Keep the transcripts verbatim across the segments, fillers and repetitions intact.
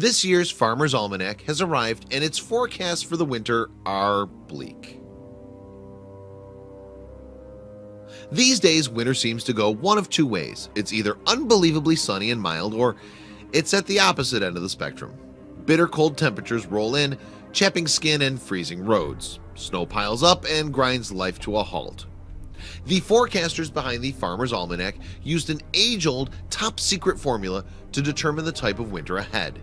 This year's Farmers' Almanac has arrived, and its forecasts for the winter are bleak. These days, winter seems to go one of two ways. It's either unbelievably sunny and mild, or it's at the opposite end of the spectrum. Bitter cold temperatures roll in, chapping skin and freezing roads. Snow piles up and grinds life to a halt. The forecasters behind the Farmers' Almanac used an age-old, top-secret formula to determine the type of winter ahead.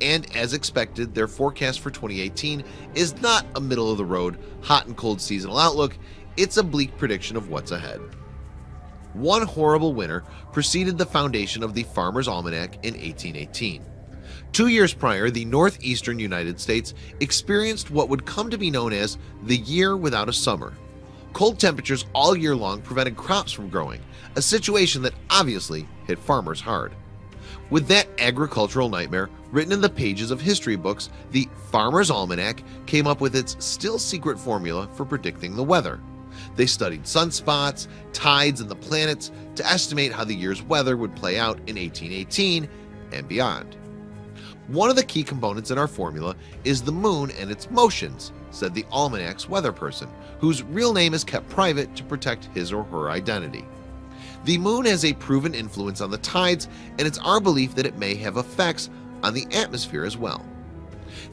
And as expected, their forecast for twenty eighteen is not a middle-of-the-road, hot and cold seasonal outlook. It's a bleak prediction of what's ahead. One horrible winter preceded the foundation of the Farmers' Almanac in eighteen eighteen. Two years prior, the northeastern United States experienced what would come to be known as the Year Without a Summer. Cold temperatures all year long prevented crops from growing, a situation that obviously hit farmers hard. With that agricultural nightmare written in the pages of history books, the Farmers' Almanac came up with its still-secret formula for predicting the weather. They studied sunspots, tides, and the planets to estimate how the year's weather would play out in eighteen eighteen and beyond. One of the key components in our formula is the moon and its motions, said the Almanac's weather person, whose real name is kept private to protect his or her identity. The moon has a proven influence on the tides, and it's our belief that it may have effects on the atmosphere as well.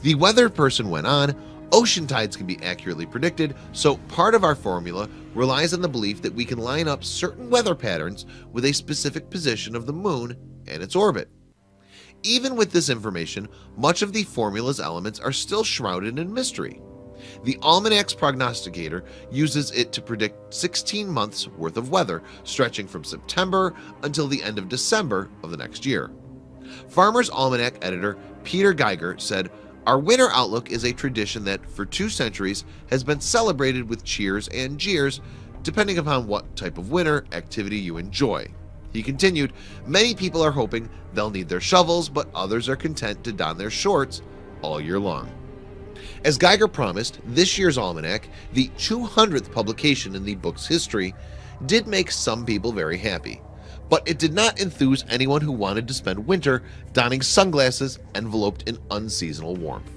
The weather person went on, ocean tides can be accurately predicted, so part of our formula relies on the belief that we can line up certain weather patterns with a specific position of the moon and its orbit. Even with this information, much of the formula's elements are still shrouded in mystery. The Almanac's prognosticator uses it to predict sixteen months worth of weather, stretching from September until the end of December of the next year. Farmers' Almanac editor Peter Geiger said, "Our winter outlook is a tradition that, for two centuries, has been celebrated with cheers and jeers, depending upon what type of winter activity you enjoy." He continued, "Many people are hoping they'll need their shovels, but others are content to don their shorts all year long." As Geiger promised, this year's almanac, the two hundredth publication in the book's history, did make some people very happy. But it did not enthuse anyone who wanted to spend winter donning sunglasses enveloped in unseasonal warmth.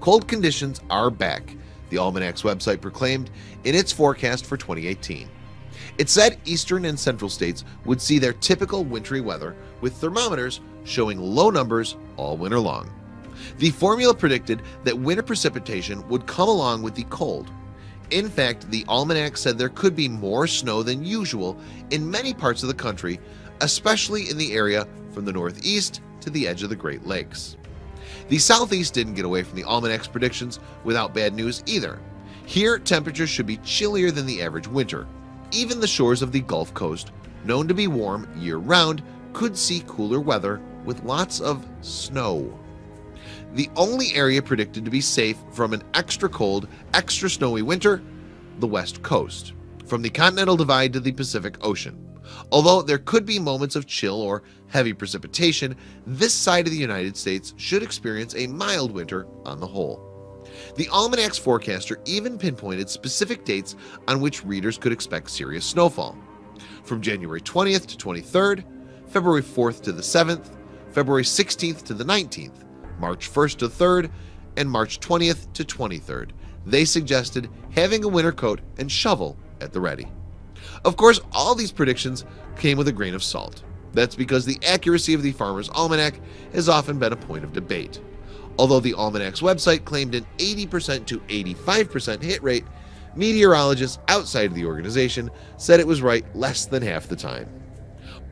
Cold conditions are back, the Almanac's website proclaimed in its forecast for twenty eighteen. It said eastern and central states would see their typical wintry weather, with thermometers showing low numbers all winter long. The formula predicted that winter precipitation would come along with the cold. In fact, the Almanac said there could be more snow than usual in many parts of the country, especially in the area from the northeast to the edge of the Great Lakes. The Southeast didn't get away from the Almanac's predictions without bad news either. Here, temperatures should be chillier than the average winter. Even the shores of the Gulf Coast, known to be warm year-round, could see cooler weather with lots of snow. The only area predicted to be safe from an extra cold, extra snowy winter, the West Coast, from the Continental Divide to the Pacific Ocean. Although there could be moments of chill or heavy precipitation, this side of the United States should experience a mild winter on the whole. The Almanac's forecaster even pinpointed specific dates on which readers could expect serious snowfall. From January twentieth to twenty-third, February fourth to the seventh, February sixteenth to the nineteenth, March first to third, and March twentieth to twenty-third. They suggested having a winter coat and shovel at the ready. Of course, all these predictions came with a grain of salt. That's because the accuracy of the Farmers' Almanac has often been a point of debate. Although the Almanac's website claimed an eighty percent to eighty-five percent hit rate, meteorologists outside of the organization said it was right less than half the time.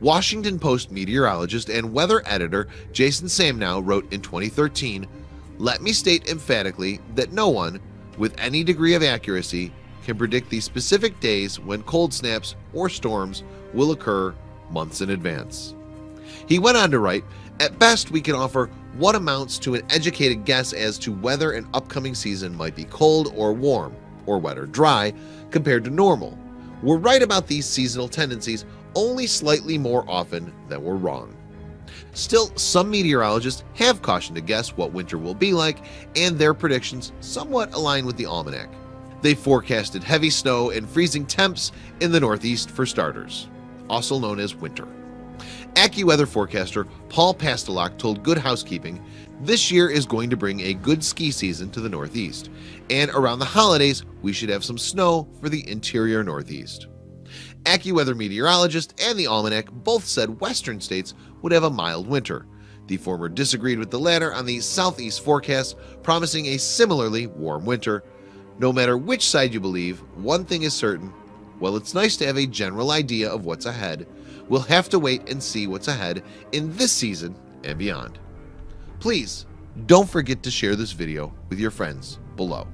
Washington Post meteorologist and weather editor Jason Samnow wrote in twenty thirteen, "Let me state emphatically that no one, with any degree of accuracy, can predict the specific days when cold snaps or storms will occur months in advance." He went on to write, "At best, we can offer what amounts to an educated guess as to whether an upcoming season might be cold or warm, or wet or dry, compared to normal. We're right about these seasonal tendencies only slightly more often than we're wrong." Still, some meteorologists have cautioned to guess what winter will be like, and their predictions somewhat align with the Almanac. They forecasted heavy snow and freezing temps in the Northeast for starters, also known as winter. AccuWeather forecaster Paul Pastelok told Good Housekeeping, "This year is going to bring a good ski season to the Northeast, and around the holidays we should have some snow for the interior Northeast." AccuWeather meteorologist and the Almanac both said western states would have a mild winter. The former disagreed with the latter on the southeast forecast, promising a similarly warm winter. No matter which side you believe, one thing is certain: while it's nice to have a general idea of what's ahead, we'll have to wait and see what's ahead in this season and beyond. Please don't forget to share this video with your friends below.